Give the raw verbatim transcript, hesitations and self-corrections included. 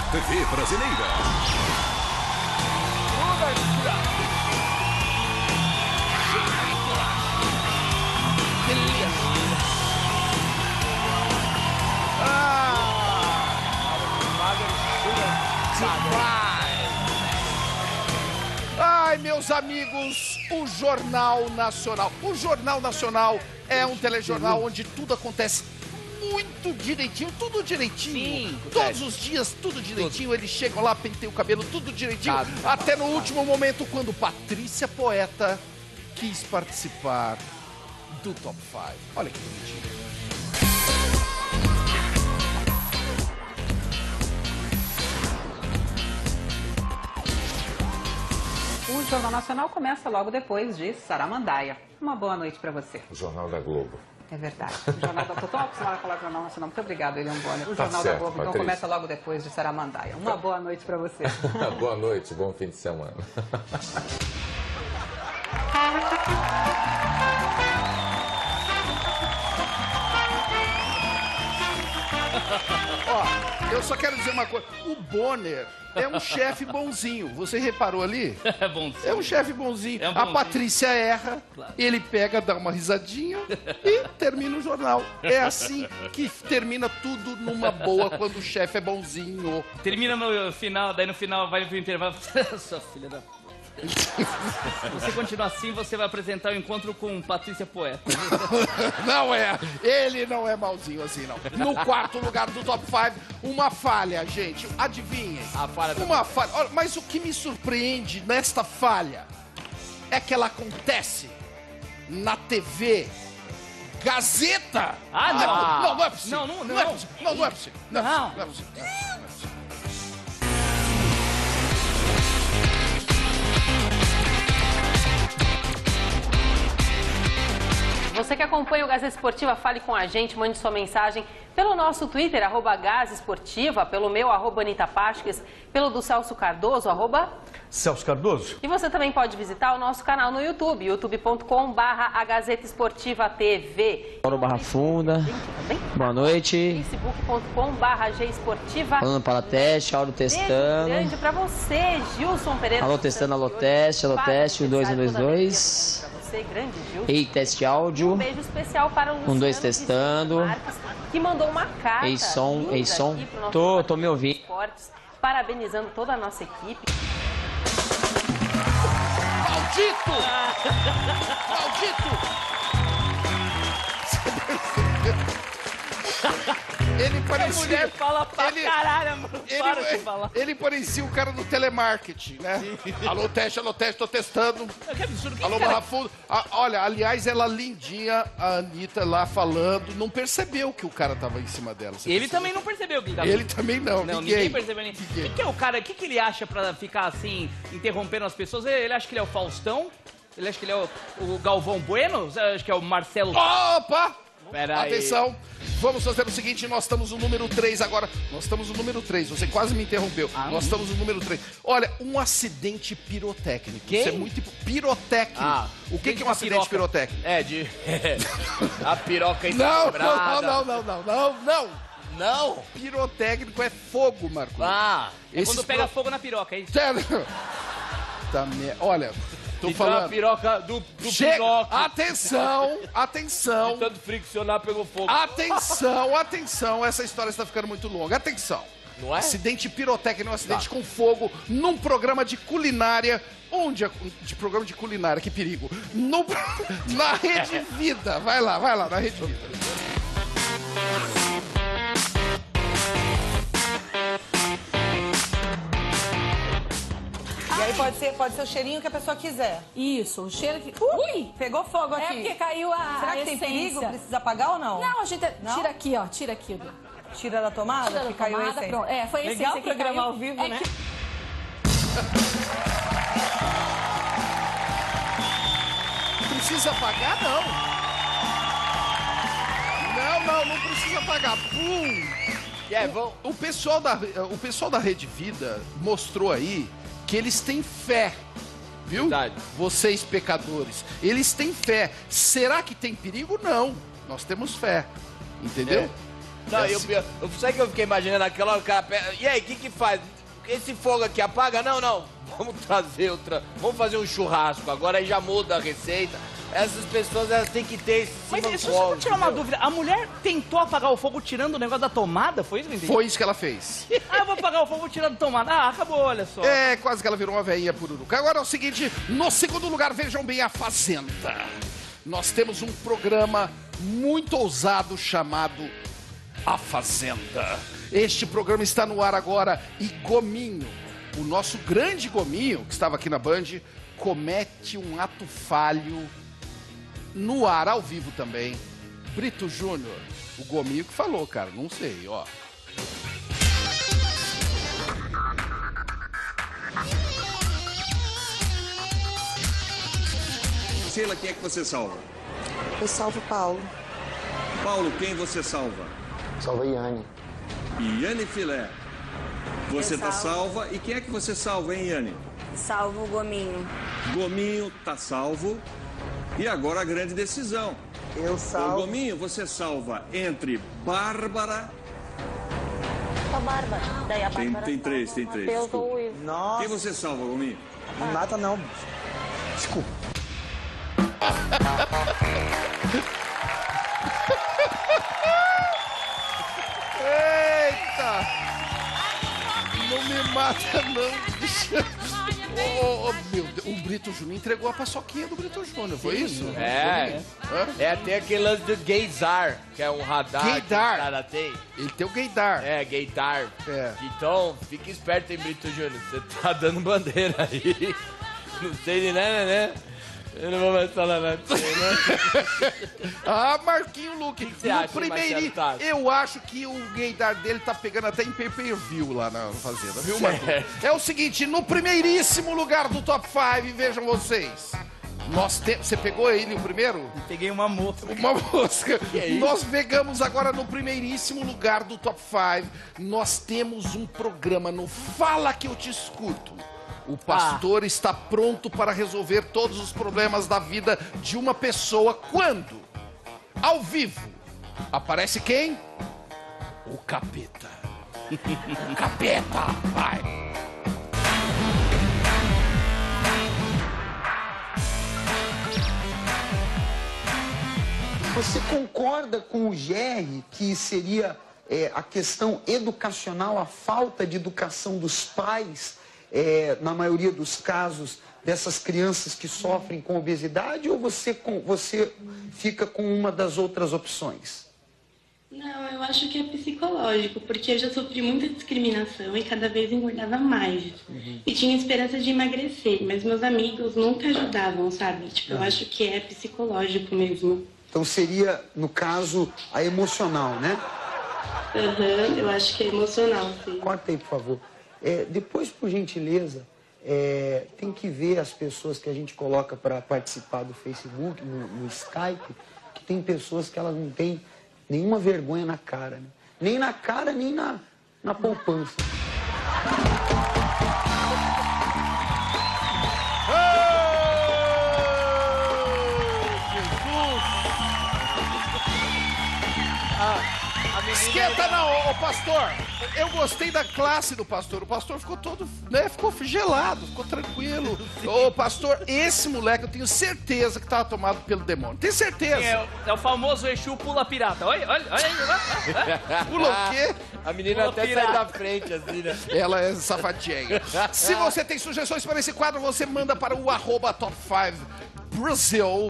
da T V brasileira. Ai, meus amigos, o Jornal Nacional. O Jornal Nacional é um telejornal onde tudo acontece muito direitinho, tudo direitinho. Sim, todos é. os dias, tudo direitinho. Tudo. Eles chegam lá, penteiam o cabelo, tudo direitinho. Sabe, até no sabe. último momento, quando Patrícia Poeta quis participar do Top cinco. Olha que bonitinho. O Jornal Nacional começa logo depois de Saramandaia. Uma boa noite para você. O Jornal da Globo. É verdade. O Jornal da... Estou tão acostumada a falar do Jornal Nacional. Muito obrigado, William Bonner. O tá Jornal certo, da Globo, Patrícia. Então, começa logo depois de Saramandaia. Uma tá. boa noite para você. Boa noite, bom fim de semana. Ó, eu só quero dizer uma coisa. O Bonner é um chefe bonzinho. Você reparou ali? É bonzinho. É um chefe bonzinho. É um bonzinho. A Patrícia erra, claro. Ele pega, dá uma risadinha e termina o jornal. É assim que termina tudo numa boa quando o chefe é bonzinho. Termina no final, daí no final vai pro intervalo. Sua filha da... Se você continuar assim, você vai apresentar o encontro com Patrícia Poeta. Não é, ele não é malzinho assim, não. No quarto lugar do top cinco, uma falha, gente. Adivinhem. A falha da uma falha. Olha, mas o que me surpreende nesta falha é que ela acontece na T V Gazeta. Ah, não. Ah, não, não é possível. Não, não, não. Não é possível. Não, não é possível. Não, não. Não é possível. Não é possível. Não é possível. Você que acompanha o Gazeta Esportiva, fale com a gente, mande sua mensagem pelo nosso Twitter, arroba Gazeta Esportiva, pelo meu, arroba Anitta Pachques, pelo do Celso Cardoso, arroba... Celso Cardoso. E você também pode visitar o nosso canal no YouTube, youtube ponto com barra a Gazeta Esportiva T V. Barra Funda, boa noite. facebook ponto com barra G Esportiva. Falando para teste, Auro testando. Grande para você, Gilson Pereira. Alô testando, alô teste, alô teste, dois um dois dois. Grande, Ei, teste áudio. Um beijo especial para o Luciano. Um, dois, testando. Marques, que mandou uma carta. Ei, som, ei, som. Tô, tô me ouvindo. Esportes, parabenizando toda a nossa equipe. Maldito! Maldito! Ele parecia... A mulher fala pra ele, caralho, amor. Ele, para ele, de falar. Ele parecia o cara do telemarketing, né? Alô, teste, alô, teste, tô testando. Que absurdo, que alô, barra funda. Ah, olha, aliás, ela lindinha, a Anitta lá falando. Não percebeu que o cara tava em cima dela. Você ele percebeu? Também não percebeu. Que ele também não. Não, ninguém, ninguém percebeu. Nem. Ninguém. O que é o cara, o que, que ele acha pra ficar assim, interrompendo as pessoas? Ele, ele acha que ele é o Faustão? Ele acha que ele é o, o Galvão Bueno? Ele acha que é o Marcelo? Opa! Pera aí. Atenção, vamos fazer o seguinte, nós estamos no número três agora. Nós estamos no número três, você quase me interrompeu. Ah, nós estamos no número três. Olha, um acidente pirotécnico. Quem? Isso é muito pirotécnico. Ah, o que, que é um acidente piroca. pirotécnico? É, de... A piroca entrada. Não, não, não, não, não, não. Não? Pirotécnico é fogo, Marco. Ah, é quando pega pro... fogo na piroca, é isso? Sério? Tá me... Olha... Tô falando. A piroca do, do piroca. Atenção, atenção. De tanto friccionar, pegou fogo. Atenção, atenção. Essa história está ficando muito longa. Atenção. Não é? Acidente pirotécnico, um acidente tá. com fogo num programa de culinária. Onde é, de programa de culinária, que perigo. No, na Rede Vida. Vai lá, vai lá, na Rede Vida. E aí pode ser, pode ser o cheirinho que a pessoa quiser. Isso, o cheiro que... Ui! Pegou fogo aqui. É porque caiu a Será que a tem perigo? Precisa apagar ou não? Não, a gente... Não? Tira aqui, ó. Tira aqui. Tira da tomada? Tira da que tomada, caiu a pronto. É, foi esse Legal programar ao vivo, é né? Que... Precisa apagar, não. Não, não, não precisa apagar. Pum! Yeah, o, o, pessoal da, o pessoal da Rede Vida mostrou aí que eles têm fé, viu? Verdade. Vocês, pecadores, eles têm fé. Será que tem perigo? Não. Nós temos fé, entendeu? É. Não, eu, eu, eu sei que eu fiquei imaginando aquela hora, o cara pega, e aí, o que que faz? Esse fogo aqui apaga? Não, não. Vamos trazer outra... Vamos fazer um churrasco agora, aí já muda a receita. Essas pessoas, elas têm que ter esse... Mas isso, só pra tirar uma dúvida, a mulher tentou apagar o fogo tirando o negócio da tomada? Foi isso que eu entendi? Foi isso que ela fez. Ah, eu vou apagar o fogo tirando a tomada. Ah, acabou, olha só. É, quase que ela virou uma velhinha pururuca. Agora é o seguinte, no segundo lugar, vejam bem, A Fazenda. Nós temos um programa muito ousado chamado A Fazenda. Este programa está no ar agora e Gominho, o nosso grande Gominho, que estava aqui na Band, comete um ato falho no ar, ao vivo também. Brito Júnior, o Gominho que falou, cara, não sei, ó. Priscila, quem é que você salva? Eu salvo Paulo. Paulo, quem você salva? Salva Iane. Iane Filé. Você tá salva. E quem é que você salva, hein, Iane? Salvo o Gominho. Gominho tá salvo. E agora a grande decisão. Eu salvo. O Gominho, você salva entre Bárbara... A Bárbara. Daí a Bárbara tem, tem três, tem três. Deus ou Will. Nossa. Quem você salva, Gominho? Não mata não. Desculpa. Não me mata, não. Oh, oh, meu Deus. O Brito Júnior entregou a paçoquinha do Brito Júnior, foi isso? É. É, é até aquele lance do gaydar, que é um radar gaydar. Que o cara tem. Ele tem o gaydar. É, gaydar. É. Então, fica esperto, hein, Brito Júnior. Você tá dando bandeira aí. Não sei de nada, né? Eu não vou mais falar nada. Ah, Marquinho Luque. Que que no acha, primeiro, eu acho que o gaydar dele tá pegando até em pay-per-view lá na Fazenda, viu, Marquinho? É o seguinte, no primeiríssimo lugar do top cinco, vejam vocês. Nós te... Você pegou ele o primeiro? Eu peguei uma mosca. Uma mosca. Que é isso? Nós pegamos agora no primeiríssimo lugar do top cinco. Nós temos um programa no Fala Que Eu Te Escuto. O pastor ah. está pronto para resolver todos os problemas da vida de uma pessoa quando, ao vivo, aparece quem? O capeta. O capeta, vai! Você concorda com o G R que seria é, a questão educacional, a falta de educação dos pais... É, na maioria dos casos, dessas crianças que sofrem com obesidade, ou você, com, você fica com uma das outras opções? Não, eu acho que é psicológico, porque eu já sofri muita discriminação e cada vez engordava mais. Uhum. E tinha esperança de emagrecer, mas meus amigos nunca ajudavam, sabe? Tipo, eu acho que é psicológico mesmo. Então seria, no caso, a emocional, né? Uhum, eu acho que é emocional, sim. Corta aí, por favor. É, depois, por gentileza, é, tem que ver as pessoas que a gente coloca para participar do Facebook, no, no Skype, que tem pessoas que elas não têm nenhuma vergonha na cara, né? Nem na cara, nem na, na poupança. Esquenta não, ô pastor. Eu gostei da classe do pastor. O pastor ficou todo, né, ficou gelado, ficou tranquilo. Ô pastor, esse moleque eu tenho certeza que tava tomado pelo demônio. Tem certeza. É, é o famoso Exu Pula Pirata. Olha, olha, olha aí. Pula o quê? A menina pula até pirata. Sai da frente, assim, né? Ela é safadinha. Se você tem sugestões para esse quadro, você manda para o arroba top cinco Brasil.